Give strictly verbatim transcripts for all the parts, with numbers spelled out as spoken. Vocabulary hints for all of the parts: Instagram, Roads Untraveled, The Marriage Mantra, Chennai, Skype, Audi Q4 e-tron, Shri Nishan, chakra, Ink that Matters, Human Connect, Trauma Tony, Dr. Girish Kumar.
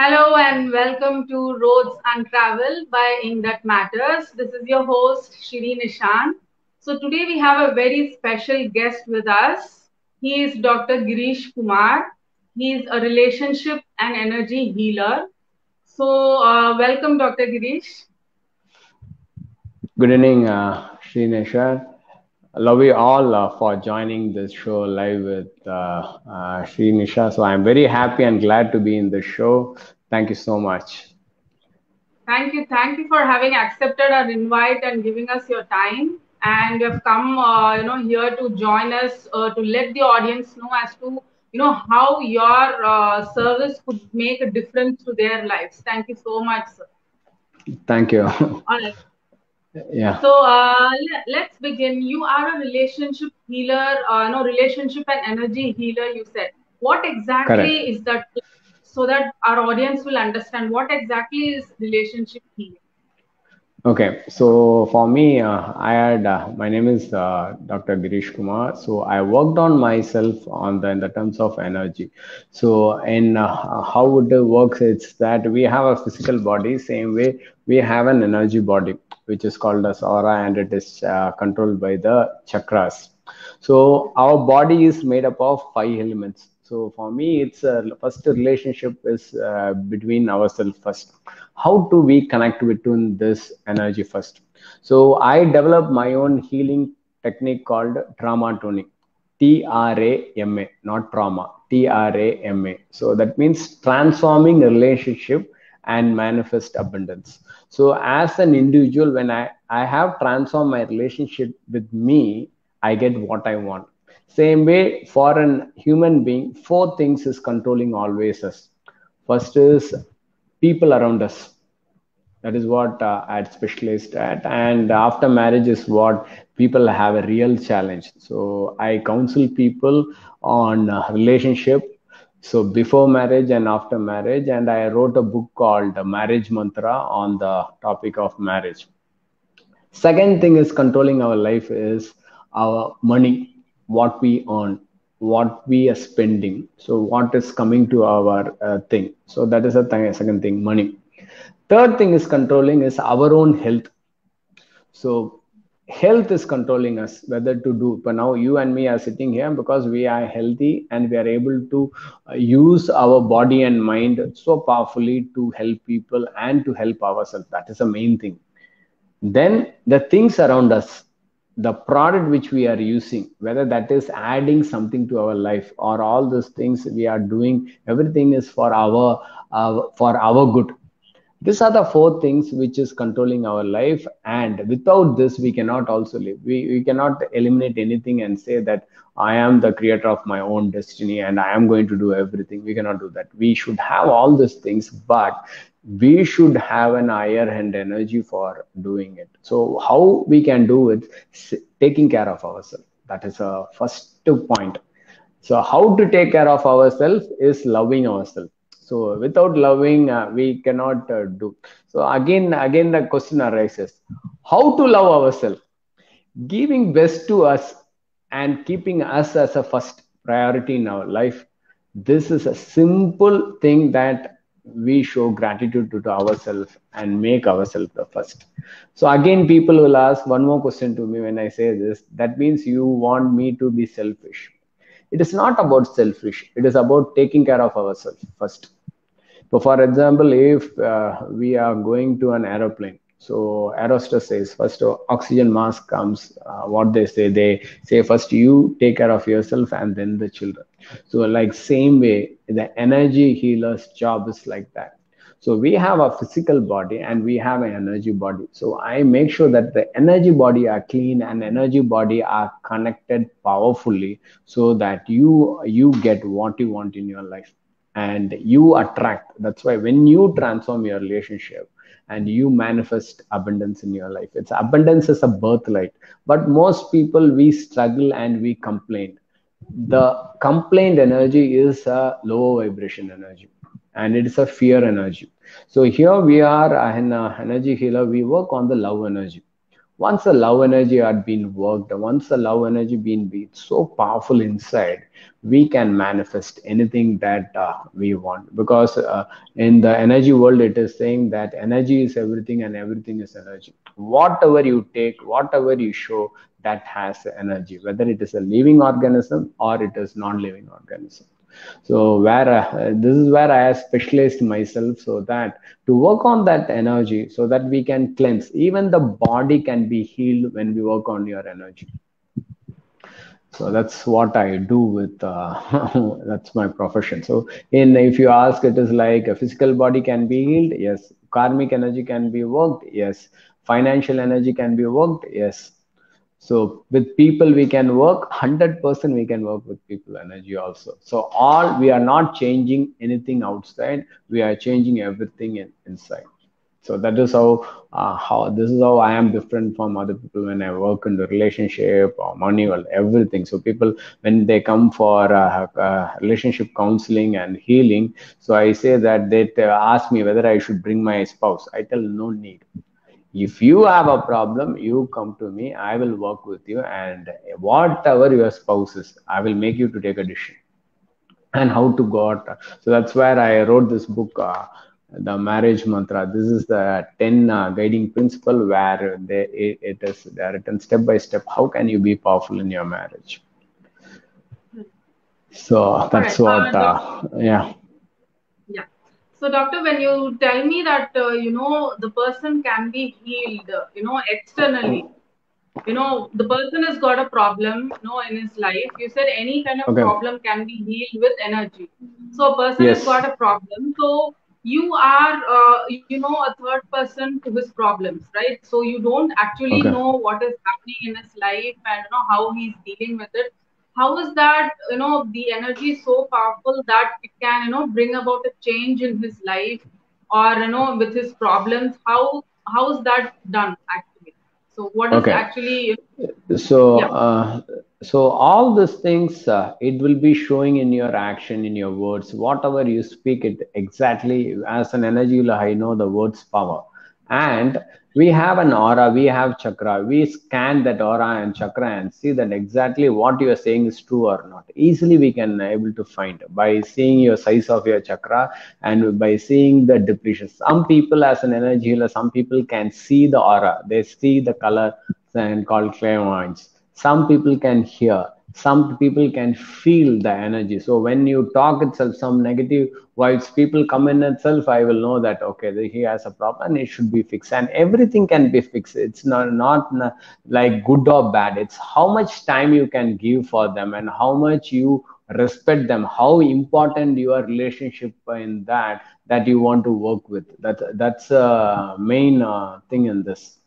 Hello and welcome to Roads Untraveled by Ink that Matters. This is your host, Shri Nishan. So today we have a very special guest with us. He is Doctor Girish Kumar. He is a relationship and energy healer. So uh, welcome, Doctor Girish. Good evening, uh, Shri Nishan. Love you all uh, for joining this show live with uh, uh, Shri Nisha. So I'm very happy and glad to be in the show. Thank you so much. Thank you. Thank you for having accepted our invite and giving us your time. And you've come, uh, you know, here to join us uh, to let the audience know as to, you know, how your uh, service could make a difference to their lives. Thank you so much, sir. Thank you. All right. Yeah. So uh, let's begin. You are a relationship healer, uh, no relationship and energy healer. You said what exactly Correct. Is that, so that our audience will understand what exactly is relationship healing. Okay. So for me, uh, I had uh, my name is uh, Doctor Girish Kumar. So I worked on myself on the in the terms of energy. So in uh, how it works, it's that we have a physical body, same way we have an energy body, which is called as aura, and it is uh, controlled by the chakras. So our body is made up of five elements. So for me, it's uh, first relationship is uh, between ourselves first. How do we connect between this energy first? So I developed my own healing technique called Trauma Tony. T R A M A, not trauma, T R A M A. So that means transforming relationship and manifest abundance. So as an individual, when I, I have transformed my relationship with me, I get what I want. Same way for a human being, four things is controlling always us. First is people around us. That is what uh, I had specialized at. And after marriage is what people have a real challenge. So I counsel people on uh, relationship. So before marriage and after marriage, and I wrote a book called The Marriage Mantra on the topic of marriage. Second thing is controlling our life is our money, what we earn, what we are spending. So what is coming to our uh, thing. So that is a th- second thing, money. Third thing is controlling is our own health. So health is controlling us, whether to do, but now you and me are sitting here because we are healthy and we are able to use our body and mind so powerfully to help people and to help ourselves. That is the main thing. Then the things around us, the product which we are using, whether that is adding something to our life or all those things we are doing, everything is for our, our for our good. These are the four things which is controlling our life, and without this we cannot also live. We, we cannot eliminate anything and say that I am the creator of my own destiny and I am going to do everything. We cannot do that. We should have all these things, but we should have an higher hand energy for doing it. So how we can do it, taking care of ourselves. That is a first point. So how to take care of ourselves is loving ourselves. So without loving, uh, we cannot uh, do. So again, again, the question arises, how to love ourselves? Giving best to us and keeping us as a first priority in our life. This is a simple thing that we show gratitude to, to ourselves and make ourselves the first. So again, people will ask one more question to me when I say this. That means you want me to be selfish. It is not about selfish. It is about taking care of ourselves first. So for example, if uh, we are going to an aeroplane, so aerostess says first oxygen mask comes, uh, what they say, they say first you take care of yourself and then the children. So like same way, the energy healer's job is like that. So we have a physical body and we have an energy body. So I make sure that the energy body are clean and energy body are connected powerfully so that you, you get what you want in your life. And you attract. That's why when you transform your relationship and you manifest abundance in your life, it's abundance is a birthright. But most people, we struggle and we complain. The complaint energy is a low vibration energy and it is a fear energy. So here we are an energy healer. We work on the love energy. Once the love energy had been worked, once the love energy been be so powerful inside, we can manifest anything that uh, we want. Because uh, in the energy world, it is saying that energy is everything and everything is energy. Whatever you take, whatever you show, that has energy, whether it is a living organism or it is non-living organism. So where uh, this is where I have specialized myself, so that to work on that energy, so that we can cleanse. Even the body can be healed when we work on your energy. So that's what I do with, uh, that's my profession. So in, if you ask, it is like a physical body can be healed. Yes. Karmic energy can be worked. Yes. Financial energy can be worked. Yes. So with people we can work, one hundred percent we can work with people energy also. So all, we are not changing anything outside, we are changing everything in, inside. So that is how, uh, how, this is how I am different from other people when I work in the relationship or money or everything. So people, when they come for uh, uh, relationship counseling and healing, so I say that they ask me whether I should bring my spouse. I tell no need. If you have a problem, you come to me, I will work with you, and whatever your spouse is, I will make you to take a decision and how to go out. So that's where I wrote this book, uh, The Marriage Mantra. This is the ten uh, guiding principle where they, it, it is they are written step by step. How can you be powerful in your marriage? So that's what, uh, yeah. So, doctor, when you tell me that, uh, you know, the person can be healed, you know, externally, you know, the person has got a problem, you know, in his life. You said any kind of okay. problem can be healed with energy. So, a person yes. has got a problem. So, you are, uh, you know, a third person to his problems, right? So, you don't actually okay. know what is happening in his life and, you know, how he's dealing with it. How is that, you know, the energy is so powerful that it can, you know, bring about a change in his life or, you know, with his problems? How, how is that done actually? So what is okay. actually... So, yeah. uh, so all these things, uh, it will be showing in your action, in your words. Whatever you speak, it exactly as an energy, I know the word's power. And we have an aura, we have chakra, we scan that aura and chakra and see that exactly what you are saying is true or not. Easily we can able to find by seeing your size of your chakra and by seeing the depletion. Some people as an energy healer, some people can see the aura, they see the color and called clairvoyance. Some people can hear. Some people can feel the energy. So when you talk itself, some negative vibes, people come in itself, I will know that, okay, he has a problem and it should be fixed. And everything can be fixed. It's not, not like good or bad. It's how much time you can give for them and how much you respect them, how important your relationship in that, that you want to work with. That, that's a main uh, thing in this.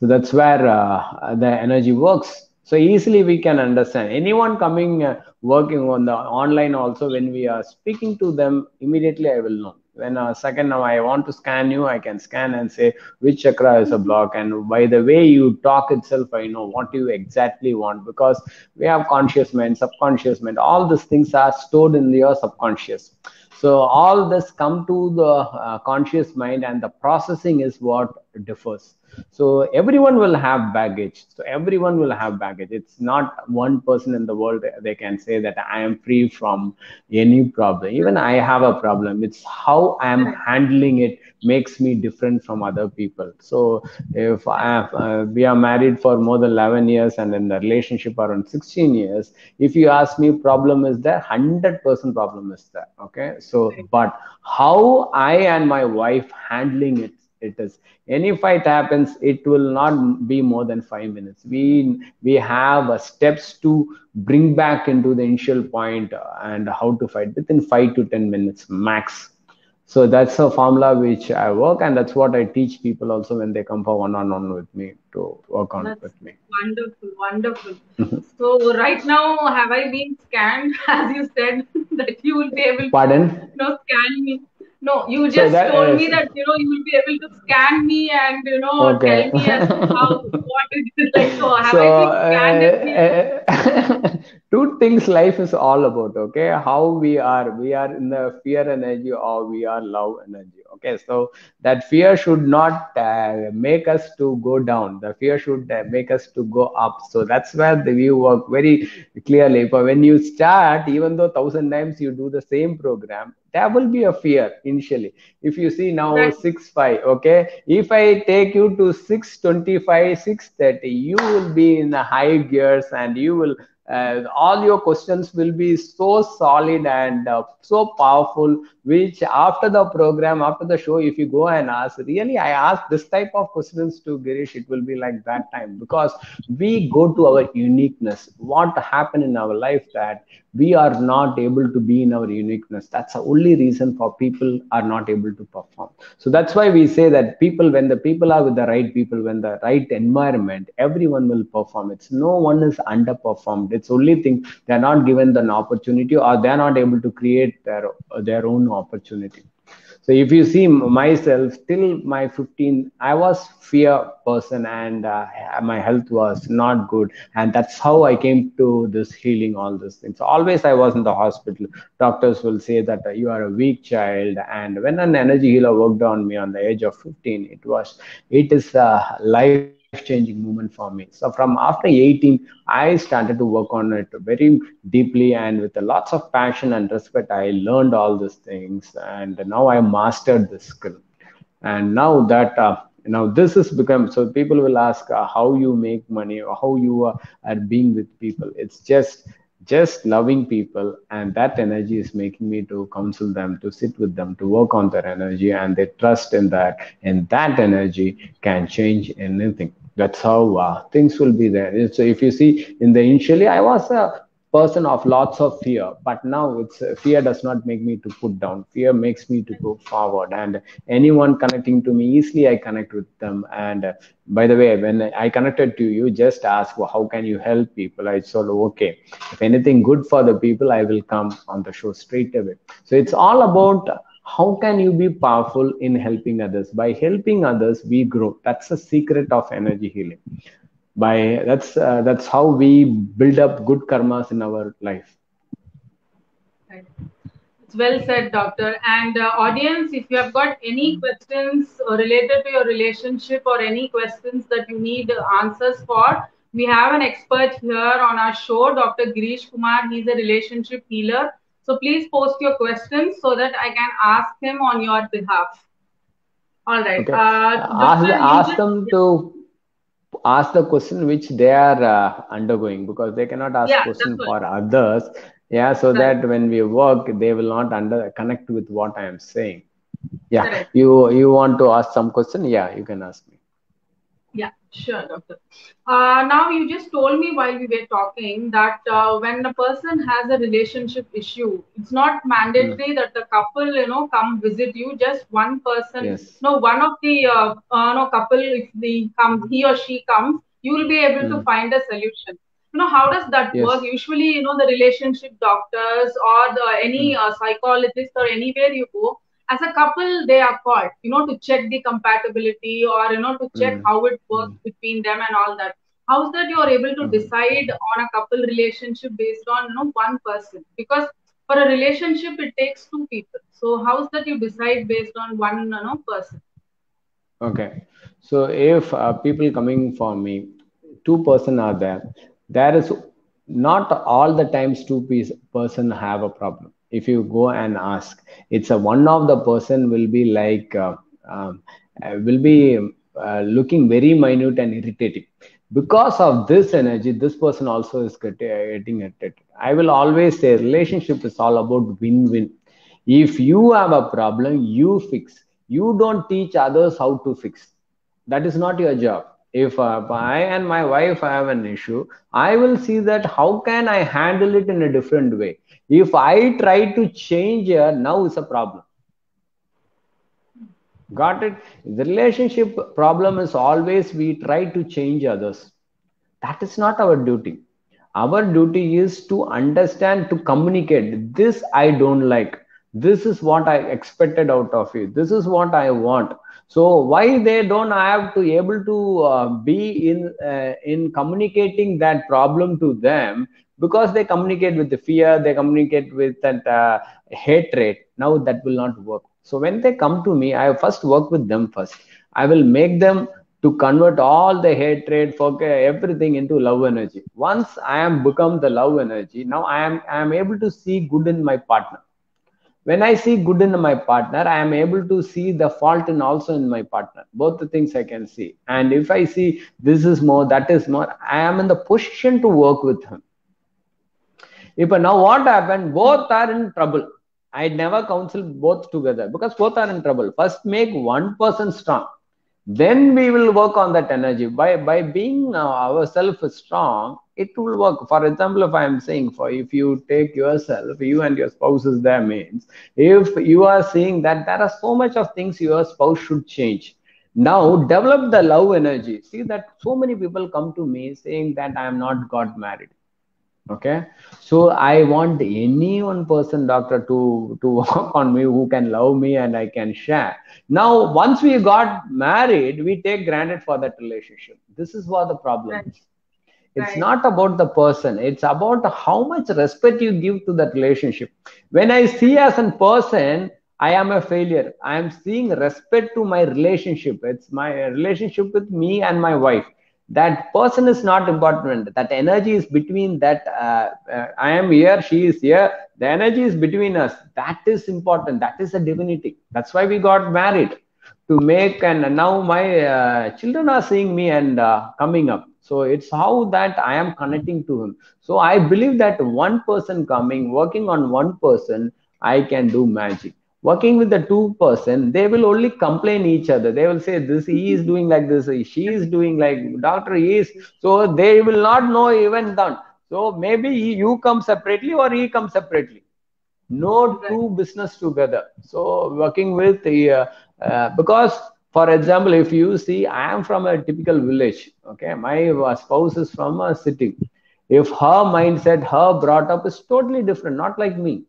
So that's where uh, the energy works. So easily we can understand. Anyone coming, uh, working on the online also, when we are speaking to them, immediately I will know. When a uh, second now I want to scan you, I can scan and say which chakra is a block. And by the way you talk itself, I know what you exactly want, because we have conscious mind, subconscious mind. All these things are stored in your subconscious. So all this come to the uh, conscious mind, and the processing is what differs. So everyone will have baggage. So everyone will have baggage. It's not one person in the world they can say that I am free from any problem. Even I have a problem. It's how I am handling it makes me different from other people. So if I have, uh, we are married for more than eleven years and in the relationship around sixteen years, if you ask me problem is there, one hundred percent problem is there. Okay. So, but how I and my wife handling it, it is any fight happens, it will not be more than five minutes. We we have uh, steps to bring back into the initial point uh, and how to fight within five to ten minutes max. So that's a formula which I work, and that's what I teach people also when they come for one-on-one with me to work on that's with me. Wonderful, wonderful. So right now, have I been scanned, as you said, that you will be able Pardon? to you know, scan me? No, you just so that, told uh, me that, you know, you will be able to scan me and, you know, okay. tell me as to how, what it is like. So, have so, I been scanned uh, uh, two things life is all about, okay? How we are, we are in the fear energy or we are love energy, Okay, so that fear should not uh, make us to go down. The fear should uh, make us to go up. So that's where the view work very clearly. But when you start, even though thousand times you do the same program, there will be a fear initially. If you see now right. six five, okay, if I take you to six twenty-five, six thirty, you will be in the high gears, and you will uh, all your questions will be so solid and uh, so powerful, which after the program, after the show, if you go and ask, really, I ask this type of questions to Girish, it will be like that time, because we go to our uniqueness. What happened in our life that we are not able to be in our uniqueness. That's the only reason for people are not able to perform. So that's why we say that people, when the people are with the right people, when the right environment, everyone will perform. It's no one is underperformed. It's only thing they're not given an opportunity, or they're not able to create their, their own opportunity. So if you see myself, till my fifteen, I was fear person, and uh, my health was not good. And that's how I came to this healing, all these things. Always I was in the hospital. Doctors will say that uh, you are a weak child. And when an energy healer worked on me on the age of fifteen, it was, it is uh, life. Changing movement for me. So from after eighteen, I started to work on it very deeply, and with a lots of passion and respect, I learned all these things, and now I mastered this skill. And now that uh, now this has become, so people will ask uh, how you make money, or how you uh, are being with people. It's just just loving people, and that energy is making me to counsel them, to sit with them, to work on their energy, and they trust in that, and that energy can change anything. That's how uh, things will be there. So if you see, in the initially I was a person of lots of fear, but now it's uh, fear does not make me to put down. Fear makes me to go forward, and anyone connecting to me, easily I connect with them. And uh, by the way, when I connected to you, just ask, well, how can you help people? I said, okay, if anything good for the people, I will come on the show straight away. So it's all about how can you be powerful in helping others. By helping others, we grow. That's the secret of energy healing. By that's uh, that's how we build up good karmas in our life. Right. It's well said, doctor. And uh, audience, if you have got any questions related to your relationship, or any questions that you need answers for, we have an expert here on our show, Doctor Girish Kumar. He's a relationship healer. So please post your questions so that I can ask him on your behalf. All right. Okay. Uh, ask, ask them to. Ask the question which they are uh, undergoing, because they cannot ask yeah, question for others. Yeah, so correct. That when we work, they will not under connect with what I am saying. Yeah, correct. you you want to ask some question? Yeah, you can ask me. Yeah, sure, doctor. Uh, now you just told me while we were talking that uh, when a person has a relationship issue, it's not mandatory mm. that the couple, you know, come visit you. Just one person, yes. no, one of the uh, uh, no couple, if the comes, he or she comes, you will be able mm. to find a solution. You know, how does that yes. work? Usually, you know, the relationship doctors or the any mm. uh, psychologist or anywhere you go, as a couple, they are called, you know, to check the compatibility, or, you know, to check mm. how it works mm. between them and all that. How is that you are able to mm. decide on a couple relationship based on, you know, one person? Because for a relationship, it takes two people. So how is that you decide based on one, you know, person? Okay. So if uh, people coming for me, two person are there. There is not all the times two person have a problem. If you go and ask, it's a one of the person will be like uh, um, will be uh, looking very minute and irritating. Because of this energy, this person also is getting irritated. I will always say relationship is all about win-win. If you have a problem, you fix. You don't teach others how to fix. That is not your job. If uh, I and my wife have an issue, I will see that how can I handle it in a different way. If I try to change her, now it's a problem. Got it? The relationship problem is always we try to change others. That is not our duty. Our duty is to understand, to communicate. This I don't like. This is what I expected out of you. This is what I want. So why they don't have to able to uh, be in uh, in communicating that problem to them? Because they communicate with the fear, they communicate with that uh, hatred. Now that will not work. So when they come to me, I first work with them first. I will make them to convert all the hatred, forget everything into love energy. Once I am become the love energy, now I am I am able to see good in my partner. When I see good in my partner, I am able to see the fault in also in my partner. Both the things I can see. And if I see this is more, that is more, I am in the position to work with him. If now what happened, both are in trouble. I never counsel both together because both are in trouble. First, make one person strong. Then we will work on that energy. By by being uh, ourselves strong, it will work. For example, if I am saying, for if you take yourself, you and your spouse is there means, if you are seeing that there are so much of things your spouse should change. Now develop the love energy. See that so many people come to me saying that I am not got married. Okay, so I want any one person, doctor, to to work on me who can love me and I can share. Now, once we got married, we take granted for that relationship. This is what the problem right. is. It's right. not about the person. It's about how much respect you give to that relationship. When I see as a person, I am a failure. I am seeing respect to my relationship. It's my relationship with me and my wife. That person is not important. That energy is between that uh, uh, I am here, she is here. The energy is between us. That is important. That is a divinity. That's why we got married to make. And now my uh, children are seeing me and uh, coming up. So it's how that I am connecting to him. So I believe that one person coming, working on one person, I can do magic. Working with the two person, they will only complain each other. They will say this, he is doing like this, she is doing like, doctor, he is. So they will not know even done. So maybe he, you come separately or he comes separately. No two business together. So working with the, uh, uh, because for example, if you see, I am from a typical village. Okay, my spouse is from a city. If her mindset, her brought up is totally different, not like me.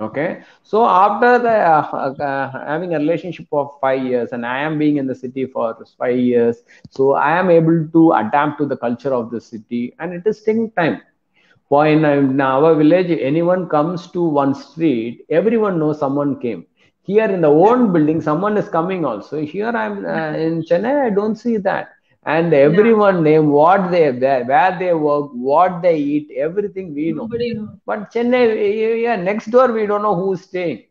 Okay, so after the, uh, uh, having a relationship of five years and I am being in the city for five years, so I am able to adapt to the culture of the city and it is taking time. For in, in our village, anyone comes to one street, everyone knows someone came. Here in the own building, someone is coming also. Here I am uh, in Chennai, I don't see that. And everyone yeah. name what they where, where they work, what they eat, everything we know. know. But Chennai, yeah, next door we don't know who's staying.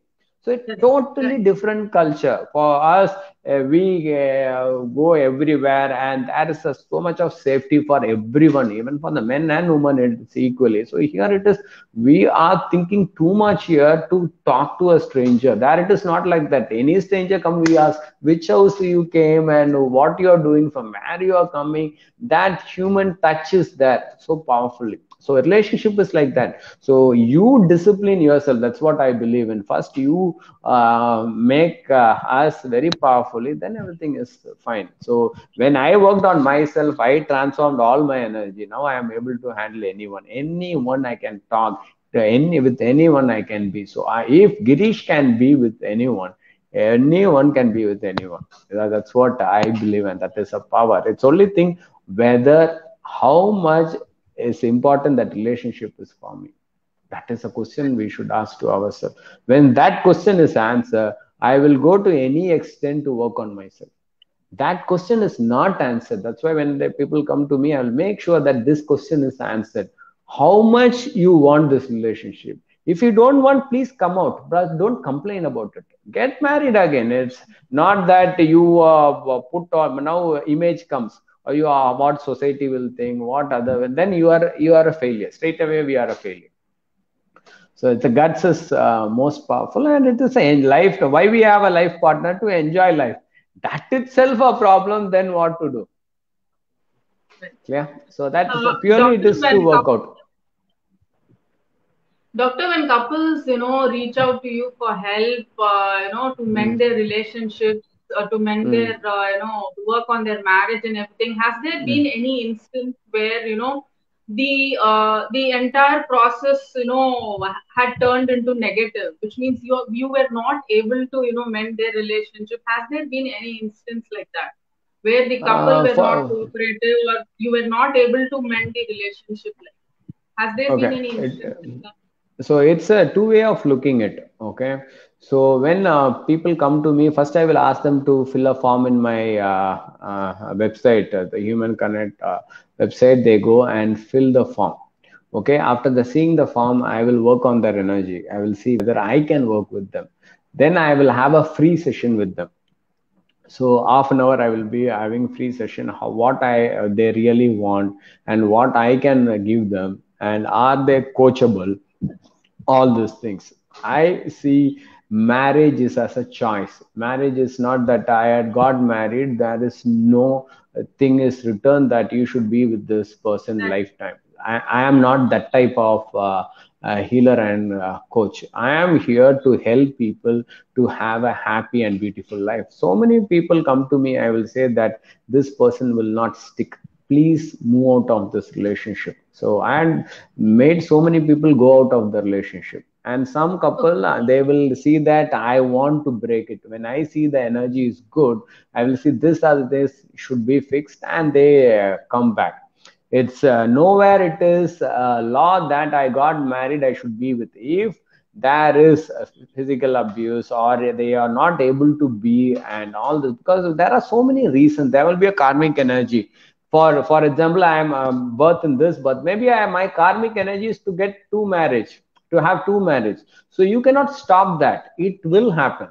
So it's totally different culture. For us, uh, we uh, go everywhere, and there is uh, so much of safety for everyone, even for the men and women, it's equally. So here it is, we are thinking too much here to talk to a stranger. There it is not like that. Any stranger come, we ask which house you came and what you are doing, from where you are coming. That human touch is there so powerfully. So relationship is like that. So you discipline yourself. That's what I believe in. First, you uh, make uh, us very powerfully. Then everything is fine. So when I worked on myself, I transformed all my energy. Now I am able to handle anyone. Anyone I can talk to, any with anyone I can be. So I, if Girish can be with anyone, anyone can be with anyone. That's what I believe, and that is a power. It's only thing whether how much. It's important that relationship is forming. That is a question we should ask to ourselves. When that question is answered, I will go to any extent to work on myself. That question is not answered. That's why when the people come to me, I will make sure that this question is answered. How much you want this relationship? If you don't want, please come out. But don't complain about it. Get married again. It's not that you uh, put on, now image comes. Or you are what society will think, what other, then you are you are a failure. Straight away we are a failure. So the guts is uh, most powerful, and it is a life. Why we have a life partner to enjoy life? That itself a problem. Then what to do? Yeah. So that uh, purely it is to work out. Doctor, when couples you know reach out to you for help, uh, you know to mend mm. their relationships. Or to mend mm. their, uh, you know, work on their marriage and everything. Has there mm. been any instance where, you know, the uh, the entire process, you know, had turned into negative, which means you you were not able to, you know, mend their relationship? Has there been any instance like that where the couple uh, were for, not cooperative or you were not able to mend the relationship? Like, has there okay. been any instance it, like that? So it's a two way of looking at. Okay. So when uh, people come to me, first I will ask them to fill a form in my uh, uh, website, uh, the Human Connect uh, website. They go and fill the form. Okay. After the seeing the form, I will work on their energy. I will see whether I can work with them. Then I will have a free session with them. So half an hour I will be having free session. How what I uh, they really want and what I can uh, give them, and are they coachable? All these things. I see marriage is as a choice. Marriage is not that I had got married, there is no thing is written that you should be with this person right. Lifetime. I, I am not that type of uh, uh, healer and uh, coach. I am here to help people to have a happy and beautiful life. So many people come to me, I will say that this person will not stick. Please move out of this relationship. So I had made so many people go out of the relationship. And some couple, they will see that I want to break it. When I see the energy is good, I will see this or this should be fixed, and they uh, come back. It's uh, nowhere it is a law that I got married, I should be with. If there is physical abuse or they are not able to be and all this, because there are so many reasons, there will be a karmic energy. For for example, I am um, birth in this, but maybe I, my karmic energy is to get two marriage, to have two marriage. So you cannot stop that. It will happen.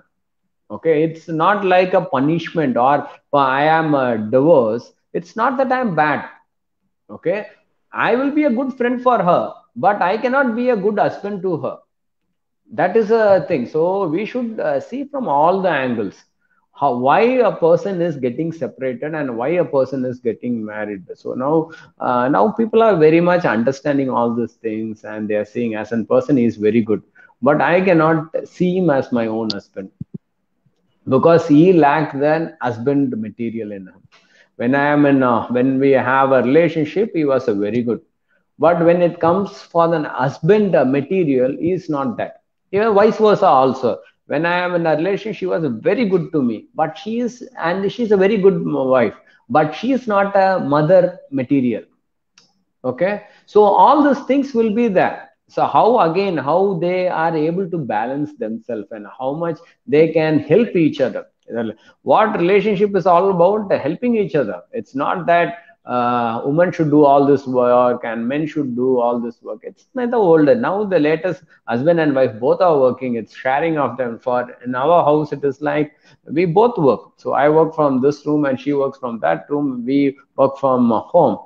Okay, it's not like a punishment or I am a divorce. It's not that I am bad. Okay, I will be a good friend for her, but I cannot be a good husband to her. That is a thing. So we should uh, see from all the angles. How, why a person is getting separated and why a person is getting married. So now uh, now people are very much understanding all these things, and they are seeing as a person is very good, but I cannot see him as my own husband because he lacked the husband material in him. When I am in uh, when we have a relationship, he was a very good, but when it comes for the husband material, he is not that. Even vice versa also. When I am in a relationship, she was very good to me, but she is, and she is a very good wife, but she is not a mother material. Okay, so all these things will be there. So how again, how they are able to balance themselves and how much they can help each other. What relationship is all about? Helping each other. It's not that uh, women should do all this work and men should do all this work. It's not the older. Now the latest husband and wife both are working. It's sharing of them. For in our house, it is like we both work. So I work from this room and she works from that room. We work from home.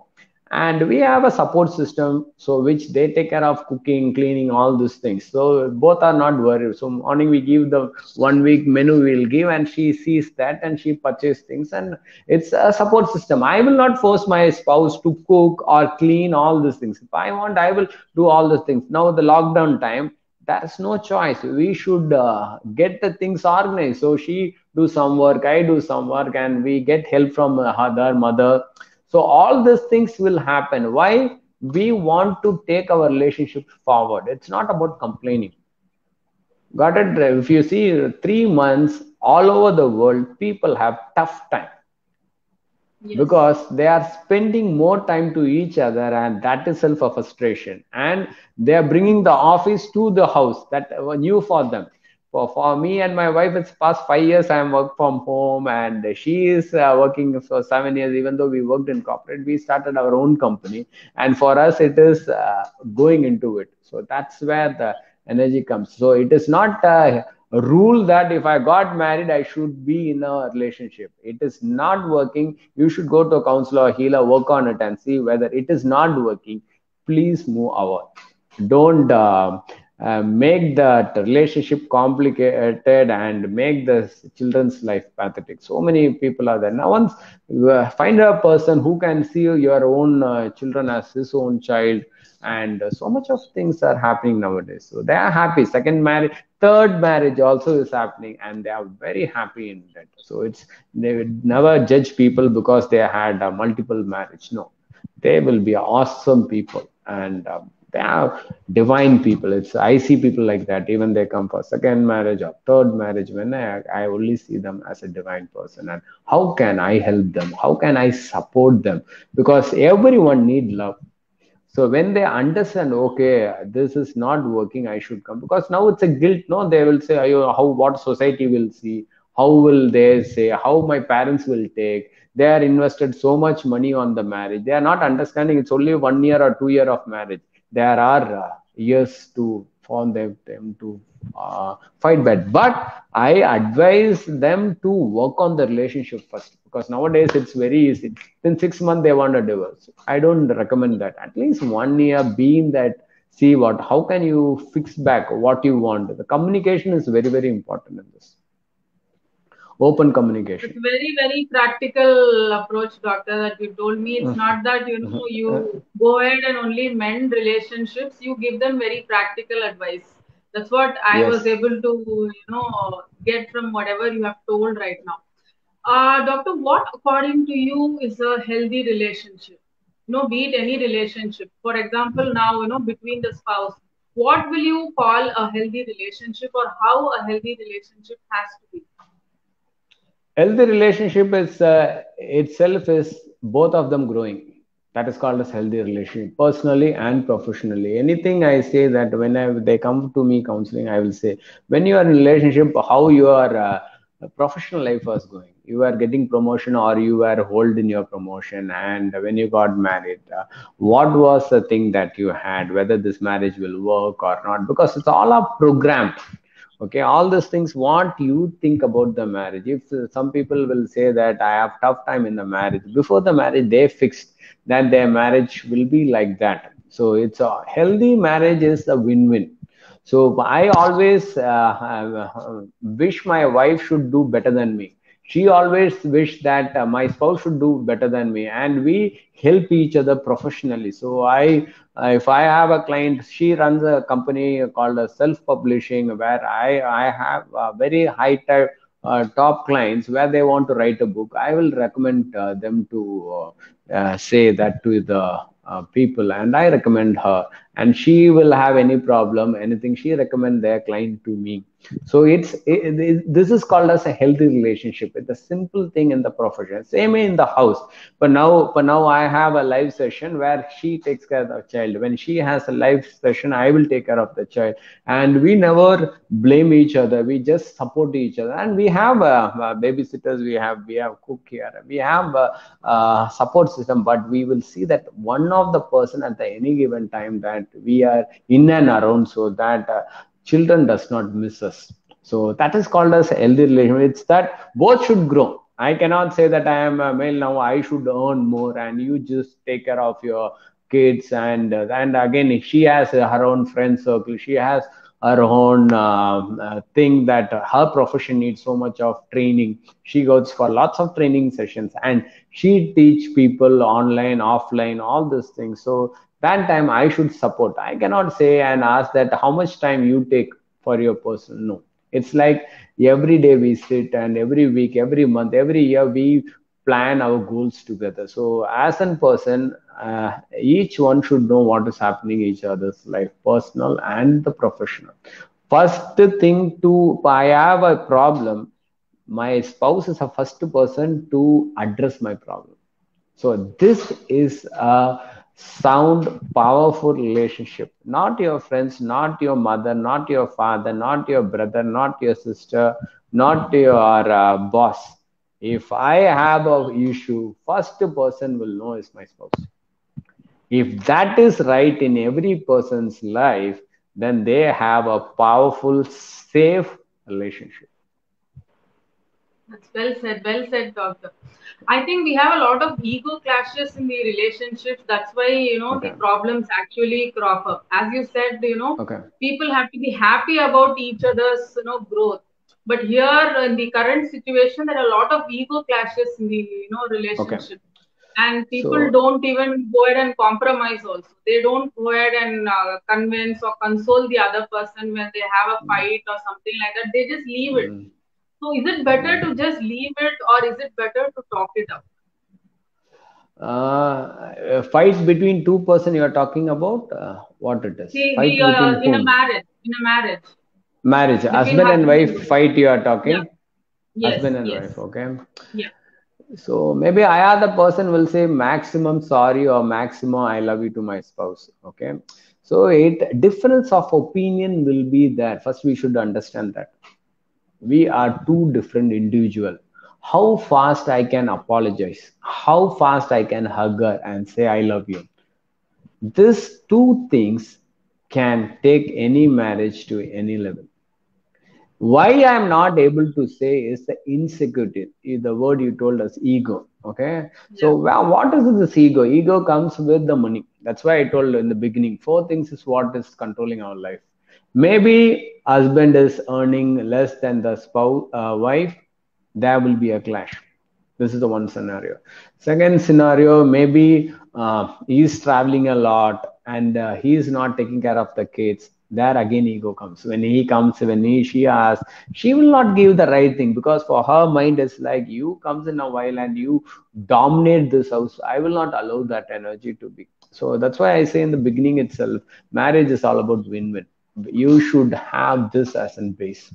And we have a support system, so which they take care of cooking, cleaning, all these things. So both are not worried. So morning we give the one week menu we'll give, and she sees that and she purchases things, and it's a support system. I will not force my spouse to cook or clean all these things. If I want, I will do all these things. Now the lockdown time, there's no choice. We should uh, get the things organized. So she do some work, I do some work, and we get help from uh, her mother. So all these things will happen. Why? We want to take our relationship forward. It's not about complaining. Got it? If you see three months all over the world, people have tough time. Yes. Because they are spending more time to each other, and that is self a frustration. And they are bringing the office to the house. That was new for them. For, for me and my wife, it's past five years I am work from home, and she is uh, working for seven years. Even though we worked in corporate, we started our own company, and for us it is uh, going into it. So that's where the energy comes. So it is not a rule that if I got married, I should be in a relationship. It is not working. You should go to a counselor or healer, work on it and see whether it is not working. Please move away. Don't... Uh, Uh, make that relationship complicated and make the children's life pathetic. So many people are there. Now once uh, find a person who can see your own uh, children as his own child, and uh, so much of things are happening nowadays. So they are happy. Second marriage, third marriage also is happening, and they are very happy in that. So it's, they would never judge people because they had uh, multiple marriage. No, they will be awesome people, and um, they are divine people. It's, I see people like that. Even they come for second marriage or third marriage. When I, I only see them as a divine person. And how can I help them? How can I support them? Because everyone needs love. So when they understand, okay, this is not working, I should come, because now it's a guilt, no? They will say, how, what society will see, how will they say, how my parents will take, they are invested so much money on the marriage. They are not understanding it's only one year or two year of marriage. There are years to form them, them to uh, fight back. But I advise them to work on the relationship first, because nowadays it's very easy. In six months they want a divorce. I don't recommend that. At least one year, be in that, see what, how can you fix back what you want. The communication is very, very important in this. Open communication. It's very, very practical approach, doctor, that you told me. It's not that, you know, you go ahead and only mend relationships. You give them very practical advice. That's what I yes. was able to, you know, get from whatever you have told right now. Uh, doctor, what according to you is a healthy relationship? You know, be it any relationship. For example, now, you know, between the spouse, what will you call a healthy relationship, or how a healthy relationship has to be? Healthy relationship is uh, itself is both of them growing. That is called as healthy relationship, personally and professionally. Anything I say that when I, they come to me counseling, I will say, when you are in relationship, how your uh, professional life was going. You are getting promotion, or you were hold in your promotion, and when you got married, uh, what was the thing that you had, whether this marriage will work or not, because it's all a program. Okay, all these things, what you think about the marriage. If uh, some people will say that I have tough time in the marriage, before the marriage they fixed that their marriage will be like that. So it's a healthy marriage is a win-win. So I always uh, wish my wife should do better than me. She always wished that uh, my spouse should do better than me, and we help each other professionally. So I, uh, if I have a client, she runs a company called a self-publishing, where I, I have a very high type, uh, top clients where they want to write a book. I will recommend uh, them to uh, uh, say that to the uh, people, and I recommend her, and she will have any problem, anything, she recommend their client to me. So it's it, it, this is called as a healthy relationship. It's a simple thing in the profession, same in the house. But now, but now I have a live session where she takes care of the child. When she has a live session, I will take care of the child, and we never blame each other. We just support each other, and we have uh, uh, babysitters. We have we have cook here. We have uh, uh, support system. But we will see that one of the person at the any given time that we are in and around, so that. Uh, Children does not miss us. So that is called as healthy relationship. It's that both should grow. I cannot say that I am a male now, I should earn more, and you just take care of your kids. And and again, she has her own friend circle. She has her own uh, thing that her profession needs so much of training. She goes for lots of training sessions, and she teach people online, offline, all these things. So that time I should support. I cannot say and ask that how much time you take for your person. No, it's like every day we sit, and every week, every month, every year we plan our goals together. So as a person, uh, each one should know what is happening in each other's life, personal and the professional. First thing to, I have a problem, my spouse is the first person to address my problem. So this is a sound, powerful relationship. Not your friends, not your mother, not your father, not your brother, not your sister, not your uh, boss. If I have an issue, first person will know is my spouse. If that is right in every person's life, then they have a powerful, safe relationship. That's well said, well said, doctor. I think we have a lot of ego clashes in the relationships. That's why, you know, okay. the problems actually crop up. As you said, you know, okay. people have to be happy about each other's, you know, growth. But here in the current situation, there are a lot of ego clashes in the, you know, relationship. Okay. And people so, don't even go ahead and compromise also. They don't go ahead and uh, convince or console the other person when they have a fight or something like that. They just leave it. Mm. So is it better to just leave it, or is it better to talk it out? Uh, fights between two persons you are talking about? Uh, what it is? See, the, uh, in a marriage. In a marriage. Marriage. Husband and wife fight you are talking? Yeah. Yes, husband and yes. wife, okay. Yeah. So maybe I or the person will say maximum sorry or maximum I love you to my spouse. Okay. So it difference of opinion will be there. First, we should understand that we are two different individuals. How fast I can apologize? How fast I can hug her and say I love you? These two things can take any marriage to any level. Why I am not able to say is the insecurity, the word you told us, ego. Okay. Yeah. So what is this ego? Ego comes with the money. That's why I told in the beginning, four things is what is controlling our life. Maybe husband is earning less than the spouse, uh, wife. There will be a clash. This is the one scenario. Second scenario, maybe uh, he is traveling a lot and uh, he is not taking care of the kids. There again ego comes. When he comes, when he, she asks, she will not give the right thing because for her mind is like, you comes in a while and you dominate this house. I will not allow that energy to be. So that's why I say in the beginning itself, marriage is all about win-win. You should have this as a base.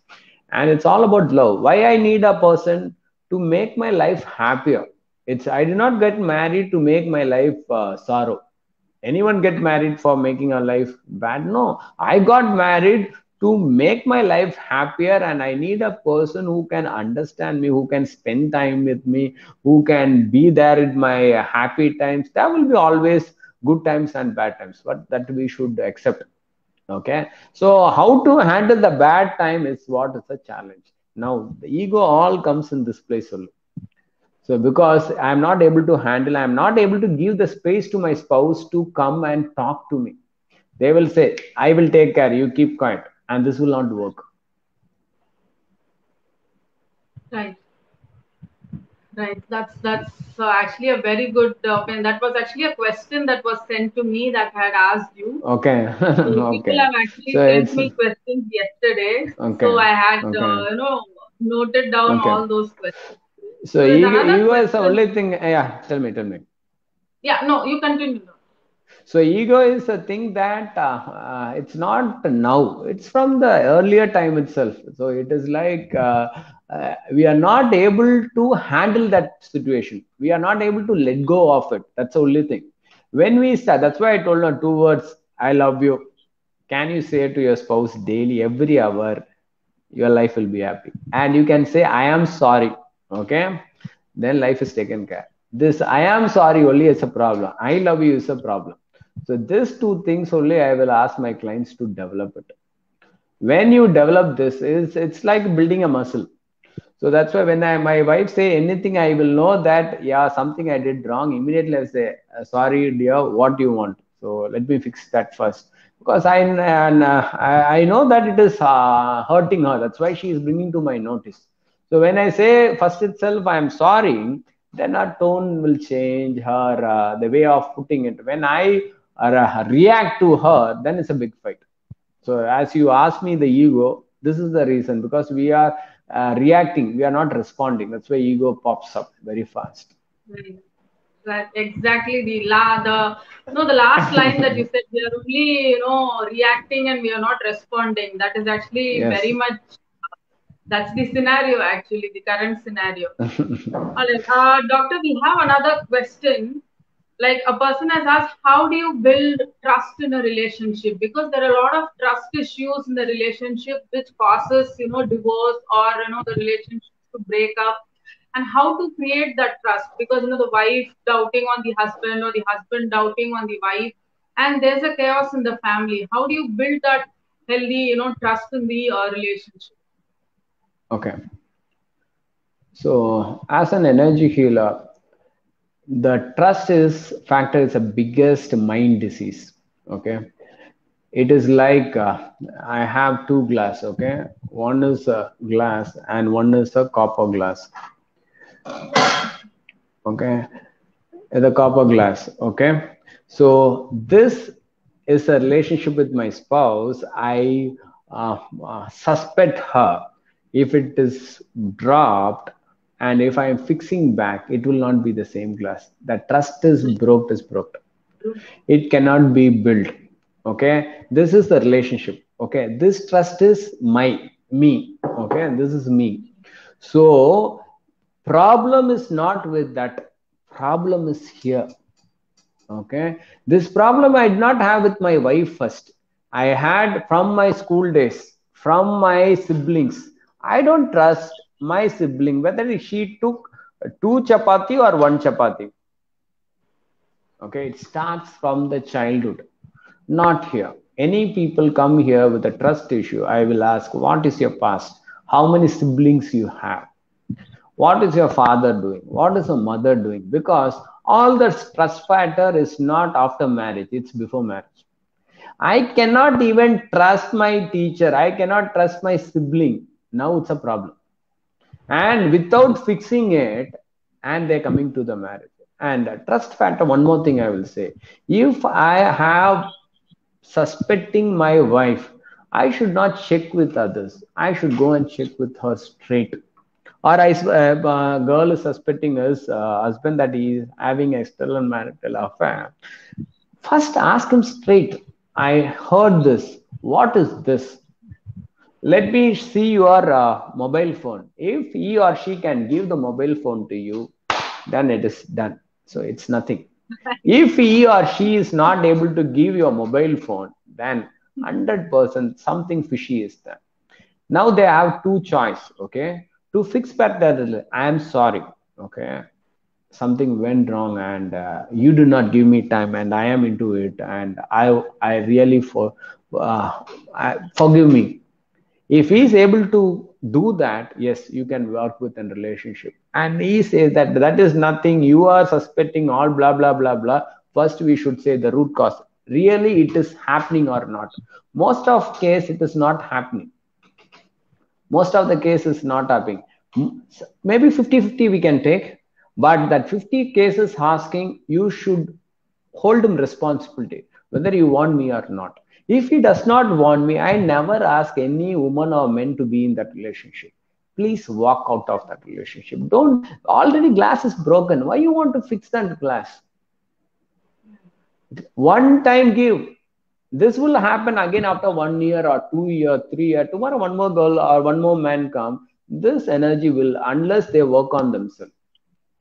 And it's all about love. Why I need a person to make my life happier. It's I did not get married to make my life uh, sorrow. Anyone get married for making a life bad? No. I got married to make my life happier and I need a person who can understand me, who can spend time with me, who can be there at my happy times. There will be always good times and bad times, but that we should accept. Okay, so how to handle the bad time is what is the challenge. Now the ego all comes in this place only. So because I am not able to handle, I am not able to give the space to my spouse to come and talk to me. They will say, I will take care, you keep quiet, and this will not work. Right. Right. That's that's uh, actually a very good uh, and that was actually a question that was sent to me that I had asked you. Okay. So okay. People have actually so sent me questions yesterday. Okay. So I had okay. uh, you know noted down okay. all those questions. So, so ego, ego is the only thing. Yeah. Tell me. Tell me. Yeah. No. You continue. Now. So ego is a thing that uh, uh, it's not now. It's from the earlier time itself. So it is like. Uh, Uh, we are not able to handle that situation. We are not able to let go of it. That's the only thing. When we start, that's why I told her two words, I love you. Can you say to your spouse daily, every hour, your life will be happy. And you can say, I am sorry. Okay. Then life is taken care. This I am sorry only is a problem. I love you is a problem. So these two things only I will ask my clients to develop it. When you develop this, is it's like building a muscle. So that's why when I, my wife say anything, I will know that, yeah, something I did wrong. Immediately I say, sorry, dear, what do you want? So let me fix that first. Because I, and, uh, I, I know that it is uh, hurting her. That's why she is bringing to my notice. So when I say first itself, I am sorry, then her tone will change, her uh, the way of putting it. When I uh, react to her, then it's a big fight. So as you asked me the ego, this is the reason because we are... Uh, reacting, we are not responding. That's why ego pops up very fast. Right, right. Exactly. The la, the you know, the last line that you said, we are only you know reacting and we are not responding. That is actually yes. very much. That's the scenario actually, the current scenario. All right, uh, doctor, we have another question. Like a person has asked, how do you build trust in a relationship? Because there are a lot of trust issues in the relationship which causes, you know, divorce or, you know, the relationship to break up. And how to create that trust? Because, you know, the wife doubting on the husband or the husband doubting on the wife. And there's a chaos in the family. How do you build that healthy, you know, trust in the uh, relationship? Okay. So as an energy healer, the trust is factor is the biggest mind disease. Okay, it is like uh, I have two glass. Okay, one is a glass and one is a copper glass. Okay, the copper glass. Okay, so this is a relationship with my spouse. I uh, uh, suspect her. If it is dropped, and if I am fixing back, it will not be the same glass. The trust is broke, is broke. It cannot be built. Okay. This is the relationship. Okay. This trust is my, me. Okay. And this is me. So problem is not with that. Problem is here. Okay. This problem I did not have with my wife first. I had from my school days, from my siblings. I don't trust my sibling, whether she took two chapati or one chapati. Okay. It starts from the childhood. Not here. Any people come here with a trust issue, I will ask, what is your past? How many siblings you have? What is your father doing? What is your mother doing? Because all the trust factor is not after marriage, it's before marriage. I cannot even trust my teacher. I cannot trust my sibling. Now it's a problem. And without fixing it, and they're coming to the marriage. And the trust factor, one more thing I will say. If I have suspecting my wife, I should not check with others. I should go and check with her straight. Or a uh, uh, girl is suspecting his uh, husband that he is having an external marital affair. First, ask him straight. I heard this. What is this? Let me see your uh, mobile phone. If he or she can give the mobile phone to you, then it is done. So it's nothing. If he or she is not able to give your mobile phone, then one hundred percent something fishy is there. Now they have two choices. Okay. To fix that, I am sorry, okay, something went wrong and uh, you do not give me time and I am into it and I, I really, for, uh, I, forgive me. If he is able to do that, yes, you can work with a relationship. And he says that that is nothing, you are suspecting all blah, blah, blah, blah. First, we should say the root cause. Really, it is happening or not. Most of case, it is not happening. Most of the cases not happening. Maybe fifty fifty we can take, but that fifty cases asking, you should hold him responsibility, whether you want me or not. If he does not want me, I never ask any woman or men to be in that relationship. Please walk out of that relationship. Don't, already glass is broken. Why you want to fix that glass? One time give. This will happen again after one year or two year, three year. Tomorrow one more girl or one more man come. This energy will, unless they work on themselves.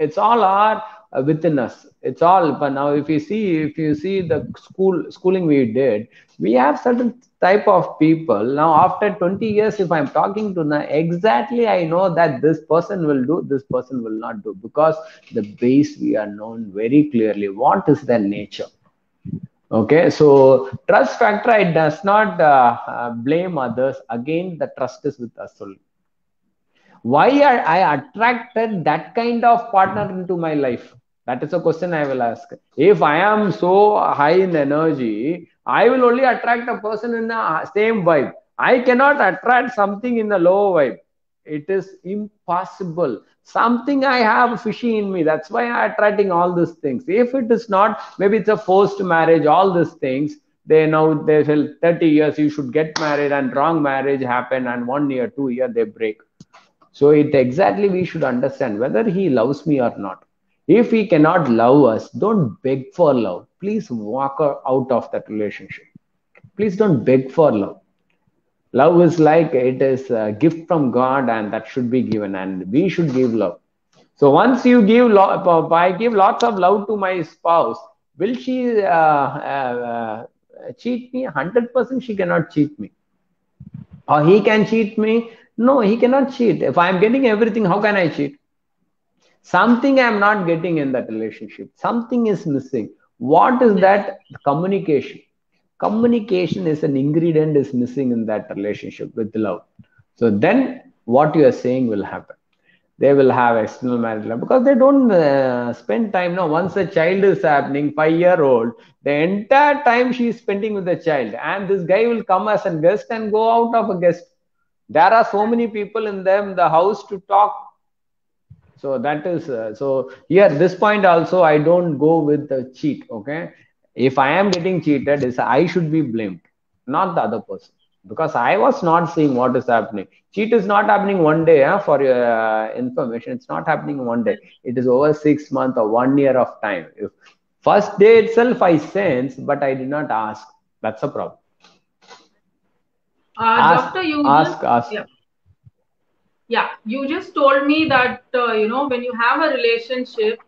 It's all our uh, within us. It's all. But now, if you see, if you see the school schooling we did, we have certain type of people. Now, after twenty years, if I'm talking to now, exactly I know that this person will do, this person will not do, because the base we are known very clearly. What is their nature? Okay, so trust factor, it does not uh, uh, blame others. Again, the trust is with us only. Why are I attracted that kind of partner into my life? That is a question I will ask. If I am so high in energy, I will only attract a person in the same vibe. I cannot attract something in the low vibe. It is impossible. Something I have fishy in me. That's why I'm attracting all these things. If it is not, maybe it's a forced marriage, all these things. They now, they feel thirty years, you should get married, and wrong marriage happen, and one year, two year, they break. So it exactly we should understand whether he loves me or not. If he cannot love us, don't beg for love. Please walk out of that relationship. Please don't beg for love. Love is like, it is a gift from God and that should be given and we should give love. So once you give love, I give lots of love to my spouse, will she uh, uh, uh, cheat me? one hundred percent she cannot cheat me. Or he can cheat me? No, he cannot cheat. If I am getting everything, how can I cheat? Something I am not getting in that relationship. Something is missing. What is that? Communication. Communication is an ingredient is missing in that relationship with love. So then what you are saying will happen. They will have external marriage love because they don't uh, spend time. Now, once a child is happening, five year old, the entire time she is spending with the child. And this guy will come as a guest and go out of a guest. There are so many people in them, the house to talk. So that is, uh, so here this point also I don't go with the cheat, okay. If I am getting cheated, it's I should be blamed, not the other person. Because I was not seeing what is happening. Cheat is not happening one day, huh? For your uh, information. It's not happening one day. It is over six months or one year of time. If first day itself I sense, but I did not ask. That's a problem. Uh, ask, Doctor, you ask, ask. Yeah. Yeah, you just told me that, uh, you know, when you have a relationship,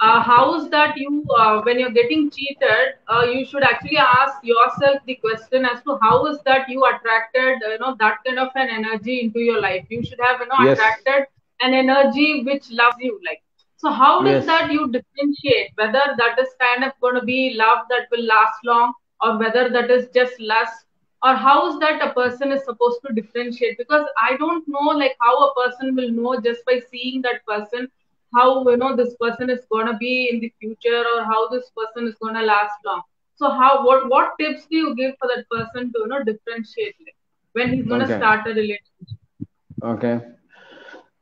uh, how's that you, uh, when you're getting cheated, uh, you should actually ask yourself the question as to how is that you attracted, you know, that kind of an energy into your life. You should have, you know, yes. attracted an energy which loves you. Like, so how does yes. that you differentiate whether that is kind of going to be love that will last long or whether that is just lust? Or how is that a person is supposed to differentiate? Because I don't know, like, how a person will know just by seeing that person, how, you know, this person is going to be in the future or how this person is going to last long. So how, what, what tips do you give for that person to, you know, differentiate like, when he's going to okay. start a relationship? Okay.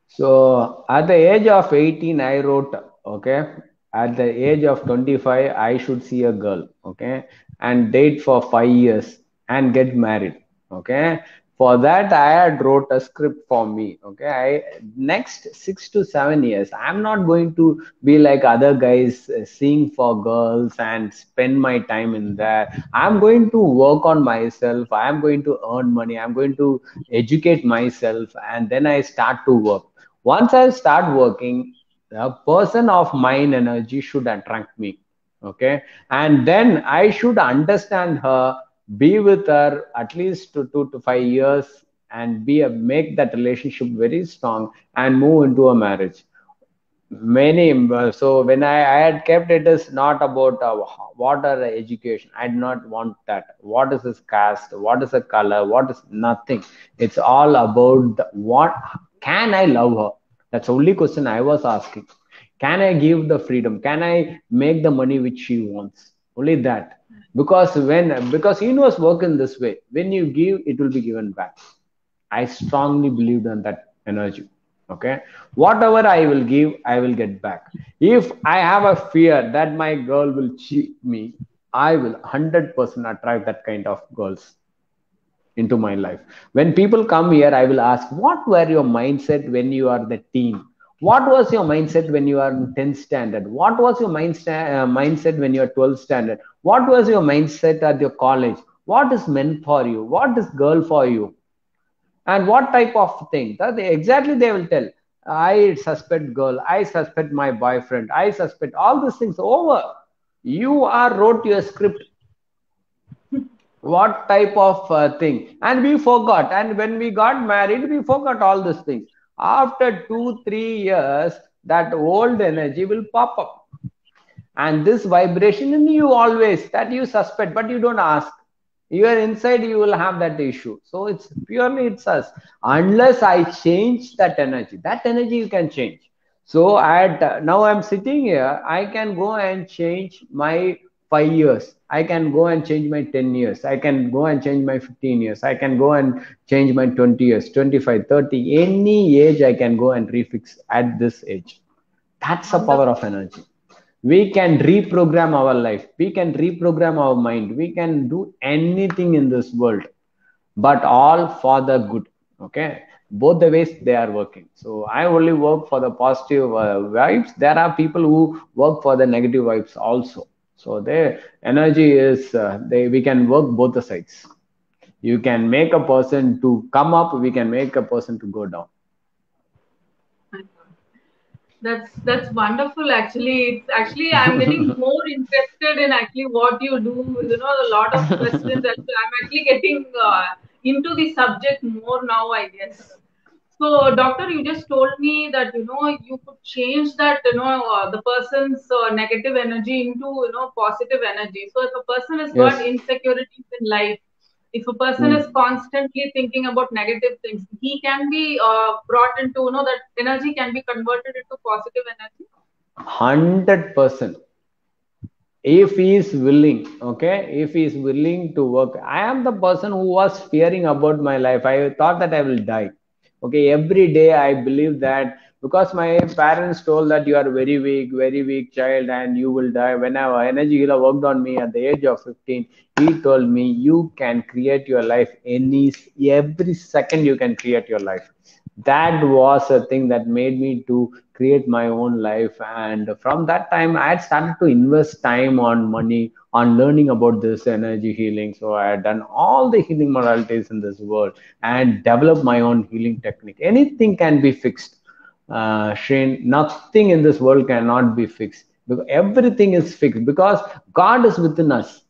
So at the age of eighteen, I wrote, okay, at the age of twenty-five, I should see a girl, okay, and date for five years. And get married. Okay, for that I had wrote a script for me. Okay, I next six to seven years I'm not going to be like other guys seeing for girls and spend my time in that. I'm going to work on myself. I'm going to earn money. I'm going to educate myself, and then I start to work. Once I start working, a person of mine energy should attract me. Okay, and then I should understand her. Be with her at least to two to five years and be a make that relationship very strong and move into a marriage. Many so when I, I had kept it is not about uh, what are the education. I did not want that. What is his caste? What is the color? What is nothing? It's all about the, what can I love her? That's the only question I was asking. Can I give the freedom? Can I make the money which she wants? Only that. Because when, because universe works in this way, when you give, it will be given back. I strongly believed in that energy. Okay. Whatever I will give, I will get back. If I have a fear that my girl will cheat me, I will one hundred percent attract that kind of girls into my life. When people come here, I will ask, what were your mindset when you are the teen? What was your mindset when you are in tenth standard? What was your mindset uh, mindset when you are twelfth standard? What was your mindset at your college? What is men for you? What is girl for you? And what type of thing? That they, exactly they will tell. I suspect girl. I suspect my boyfriend. I suspect all these things over. You are wrote your script. What type of uh, thing? And we forgot. And when we got married, we forgot all these things. After two, three years, that old energy will pop up. And this vibration in you always, that you suspect, but you don't ask. You are inside, you will have that issue. So it's purely it's us. Unless I change that energy. That energy you can change. So at, now I'm sitting here, I can go and change my five years. I can go and change my ten years. I can go and change my fifteen years. I can go and change my twenty years, twenty-five, thirty, any age I can go and refix at this age. That's the power of energy. We can reprogram our life. We can reprogram our mind. We can do anything in this world, but all for the good. Okay. Both the ways they are working. So I only work for the positive uh, vibes. There are people who work for the negative vibes also. So their energy is, uh, they, we can work both the sides. You can make a person to come up. We can make a person to go down. That's that's wonderful. Actually, it's actually I'm getting more interested in actually what you do. You know, a lot of questions. I'm actually getting uh, into the subject more now, I guess. So, doctor, you just told me that you know you could change that you know uh, the person's uh, negative energy into you know positive energy. So, if a person has yes. got insecurities in life, if a person mm. is constantly thinking about negative things, he can be uh, brought into, you know, that energy can be converted into positive energy. one hundred percent. If he is willing, okay, if he is willing to work. I am the person who was fearing about my life. I thought that I will die. Okay, every day I believe that because my parents told that you are very weak, very weak child and you will die. When our energy healer worked on me at the age of fifteen, he told me you can create your life any, every second you can create your life. that was a thing that made me to create my own life. And from that time, I had started to invest time on money, on learning about this energy healing. So I had done all the healing modalities in this world and developed my own healing technique. Anything can be fixed. Uh, Shane, nothing in this world cannot be fixed. Because everything is fixed because God is within us.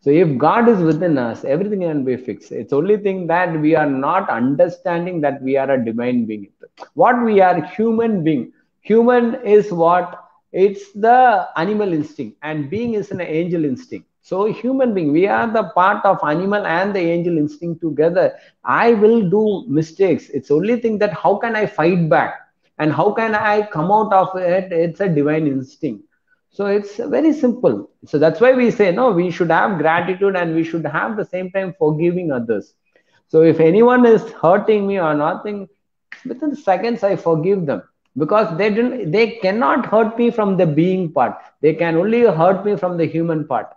So if God is within us, everything can be fixed. It's only thing that we are not understanding that we are a divine being. What we are, human being. Human is what? It's the animal instinct, and being is an angel instinct. So human being, we are the part of animal and the angel instinct together. I will do mistakes. It's only thing that how can I fight back? And how can I come out of it? It's a divine instinct. So it's very simple. So that's why we say, no, we should have gratitude and we should have the same time forgiving others. So if anyone is hurting me or nothing, within seconds I forgive them. Because they didn't, they cannot hurt me from the being part. They can only hurt me from the human part.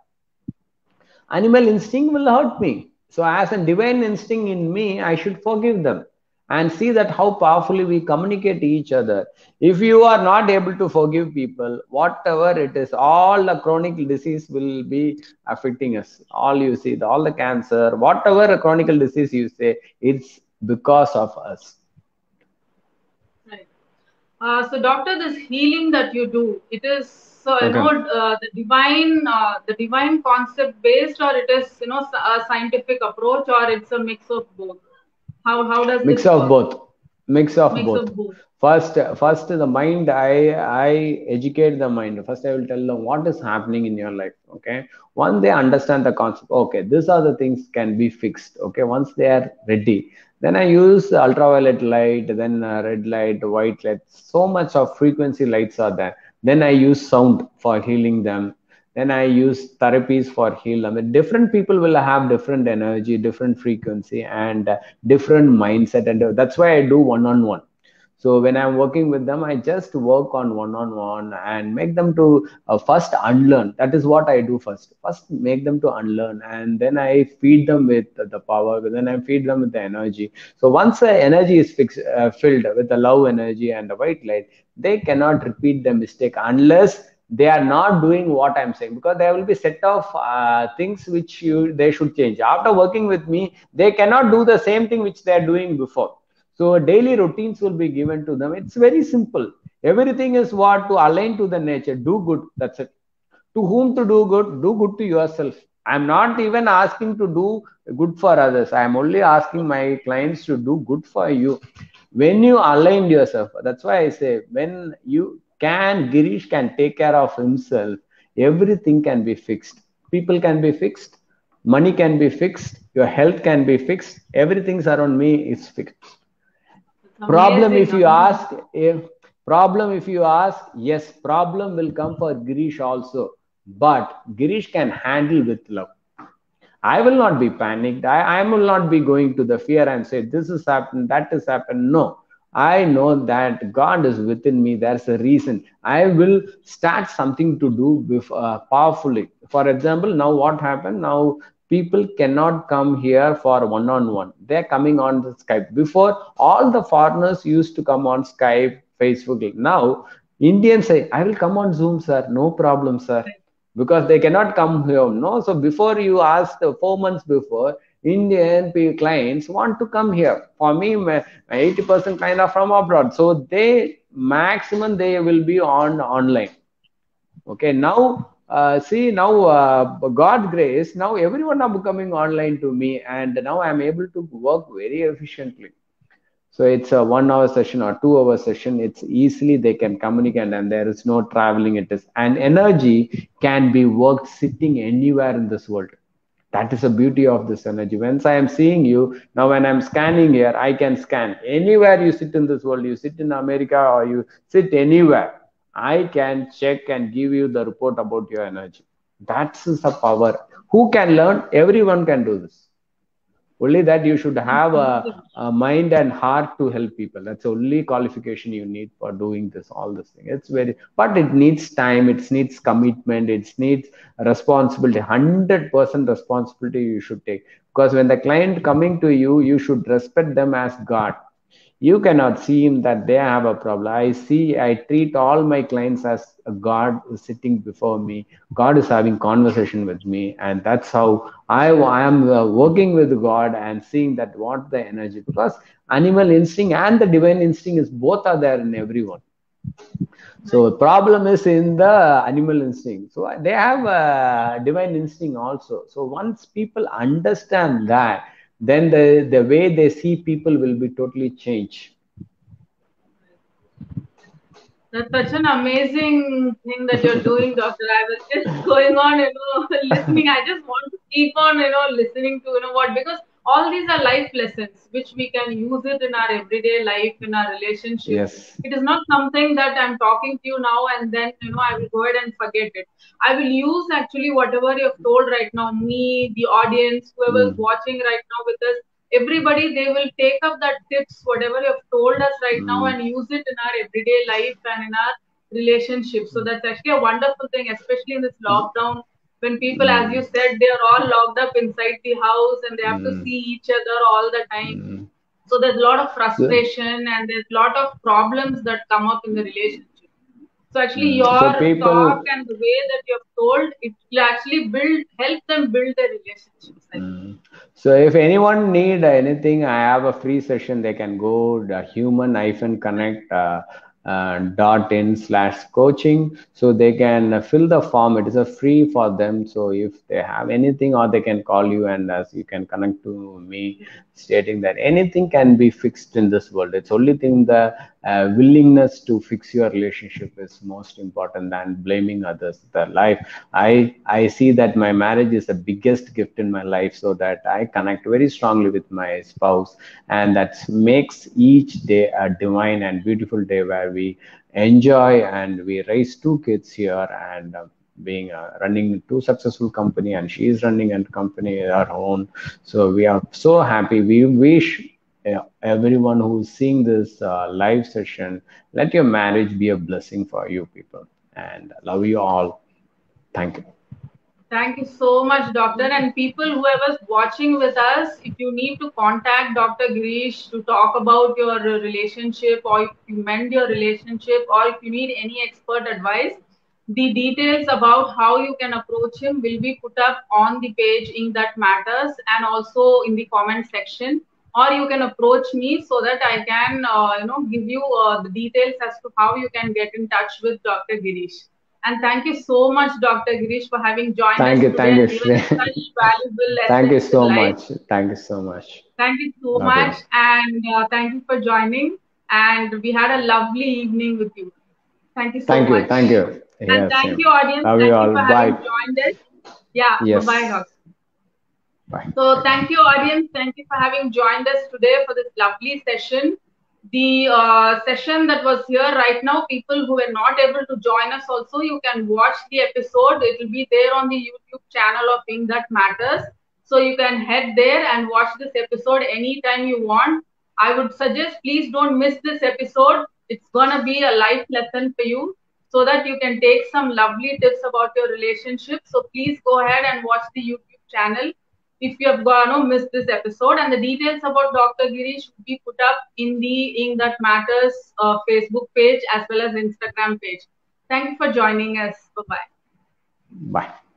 Animal instinct will hurt me. So as a divine instinct in me, I should forgive them. And see that how powerfully we communicate to each other. If you are not able to forgive people, whatever it is, all the chronic disease will be affecting us. All you see, all the cancer, whatever a chronic disease you say, it's because of us. Right. Uh, so, Doctor, this healing that you do, it is so okay. you know uh, the divine, uh, the divine concept based, or it is you know a scientific approach, or it's a mix of both. How, how does mix this of both mix of mix both, of both. First, first the mind, I I educate the mind. First I will tell them what is happening in your life. Okay, once they understand the concept, okay, these are the things can be fixed. Okay, once they are ready, then I use ultraviolet light, then red light, white light, so much of frequency lights are there. Then I use sound for healing them. Then I use therapies for heal. I mean, different people will have different energy, different frequency, and uh, different mindset. And uh, that's why I do one-on-one. So when I'm working with them, I just work on one-on-one and make them to uh, first unlearn. That is what I do first. First, make them to unlearn. And then I feed them with the power. Then I feed them with the energy. So once the energy is fixed, uh, filled with the love energy and the white light, they cannot repeat the mistake unless they are not doing what I'm saying, because there will be set of uh, things which you they should change. After working with me, they cannot do the same thing which they are doing before. So daily routines will be given to them. It's very simple. Everything is what to align to the nature. Do good. That's it. To whom to do good? Do good to yourself. I'm not even asking to do good for others. I'm only asking my clients to do good for you. When you align yourself, that's why I say when you Can Girish can take care of himself, everything can be fixed. People can be fixed, money can be fixed, your health can be fixed, everything around me is fixed. Problem if you ask, if problem if you ask, yes, problem will come for Girish also. But Girish can handle with love. I will not be panicked. I, I will not be going to the fear and say this has happened, that has happened. No. I know that God is within me. There's a reason. I will start something to do with, uh, powerfully. For example, now what happened? Now people cannot come here for one-on-one. They're coming on the Skype. Before, all the foreigners used to come on Skype, Facebook. Now, Indians say, I will come on Zoom, sir. No problem, sir. Because they cannot come here. No. So before you asked, uh, four months before, Indian clients want to come here. For me, my eighty percent clients are from abroad. So they maximum they will be on online. Okay, now uh, see now uh, God grace. Now everyone are becoming online to me, and now I am able to work very efficiently. So it's a one-hour session or two-hour session. It's easily they can communicate, and there is no traveling. It is and energy can be worked sitting anywhere in this world. That is the beauty of this energy. Once I am seeing you, now when I am scanning here, I can scan. Anywhere you sit in this world, you sit in America or you sit anywhere, I can check and give you the report about your energy. That's the power. Who can learn? Everyone can do this. Only that you should have a, a mind and heart to help people. That's the only qualification you need for doing this, all this thing. It's very, but it needs time, it needs commitment, it needs responsibility, one hundred percent responsibility you should take. Because when the client coming to you, you should respect them as God. You cannot seem that they have a problem. I see, I treat all my clients as God is sitting before me. God is having conversation with me. And that's how I, I am working with God and seeing that what the energy, because animal instinct and the divine instinct is both are there in everyone. So the problem is in the animal instinct. So they have a divine instinct also. So once people understand that, then the, the way they see people will be totally changed. That's such an amazing thing that you're doing, Doctor. I was just going on, you know, listening. I just want to keep on, you know, listening to, you know, what, because all these are life lessons, which we can use it in our everyday life, in our relationships. Yes. It is not something that I'm talking to you now and then, you know, I will go ahead and forget it. I will use actually whatever you've told right now, me, the audience, whoever's mm. watching right now with us, everybody, they will take up that tips, whatever you've told us right mm. now, and use it in our everyday life and in our relationships. So that's actually a wonderful thing, especially in this lockdown. When people, mm. as you said, they are all locked up inside the house and they have mm. to see each other all the time. Mm. So there's a lot of frustration yeah. and there's a lot of problems that come up in the relationship. So actually mm. your so people, talk and the way that you have told, it will actually build, help them build their relationships. Mm. So if anyone need anything, I have a free session. They can go to human connect. Uh, Uh, dot in slash coaching, so they can fill the form. It is a free for them. So if they have anything, or they can call you, and as you can connect to me, stating that anything can be fixed in this world. It's only thing the uh, willingness to fix your relationship is most important than blaming others. The life, I I see that my marriage is the biggest gift in my life, so that I connect very strongly with my spouse, and that makes each day a divine and beautiful day where we enjoy and we raise two kids here and. Um, being uh, running two successful company, and she is running a company her own. So we are so happy. We wish uh, everyone who's seeing this uh, live session, let your marriage be a blessing for you people, and love you all. Thank you. Thank you so much, Doctor. And people, whoever's watching with us, if you need to contact Doctor Girish to talk about your relationship, or if you mend your relationship, or if you need any expert advice, the details about how you can approach him will be put up on the page Ink That Matters, and also in the comment section. Or you can approach me so that I can, uh, you know, give you uh, the details as to how you can get in touch with Doctor Girish. And thank you so much, Doctor Girish, for having joined thank us. You, thank you, thank you. Thank you so much. Thank you so much. Thank you so much, and uh, thank you for joining. And we had a lovely evening with you. Thank you so thank much. Thank you. Thank you. And yes, thank you, audience. Thank you all. For having Bye. Joined us. Yeah, yes. Bye, Doctor. Bye. So, thank you, audience. Thank you for having joined us today for this lovely session. The uh, session that was here right now, people who were not able to join us also, you can watch the episode. It will be there on the YouTube channel of Ink That Matters. So, you can head there and watch this episode anytime you want. I would suggest, please don't miss this episode. It's going to be a life lesson for you, so that you can take some lovely tips about your relationship. So please go ahead and watch the YouTube channel if you have gone or missed this episode. And the details about Doctor Girish will be put up in the Ink That Matters uh, Facebook page as well as Instagram page. Thank you for joining us. Bye-bye. Bye. -bye. Bye.